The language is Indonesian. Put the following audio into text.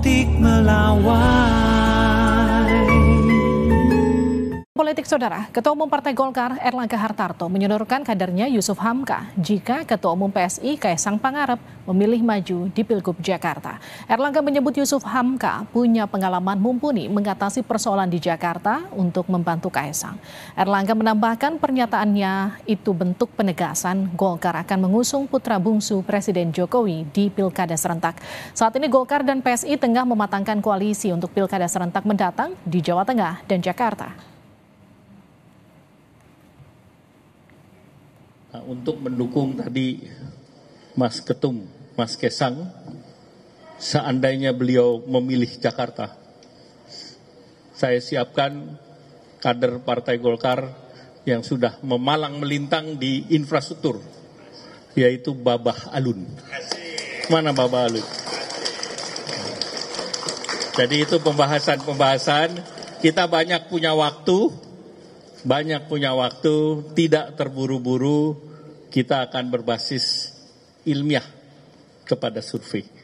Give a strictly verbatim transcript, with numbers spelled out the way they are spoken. Politik Melawai. Politik Saudara, Ketua Umum Partai Golkar Airlangga Hartarto menyodorkan kadernya Jusuf Hamka jika Ketua Umum P S I Kaesang Pangarep memilih maju di Pilgub Jakarta. Airlangga menyebut Jusuf Hamka punya pengalaman mumpuni mengatasi persoalan di Jakarta untuk membantu Kaesang. Airlangga menambahkan pernyataannya itu bentuk penegasan Golkar akan mengusung putra bungsu Presiden Jokowi di Pilkada Serentak. Saat ini Golkar dan P S I tengah mematangkan koalisi untuk Pilkada Serentak mendatang di Jawa Tengah dan Jakarta. Nah, untuk mendukung tadi Mas Ketum, Mas Kaesang, seandainya beliau memilih Jakarta, saya siapkan kader Partai Golkar yang sudah memalang melintang di infrastruktur, yaitu Babah Alun. Mana Babah Alun? Jadi itu pembahasan-pembahasan, kita banyak punya waktu, Banyak punya waktu, tidak terburu-buru, kita akan berbasis ilmiah kepada survei.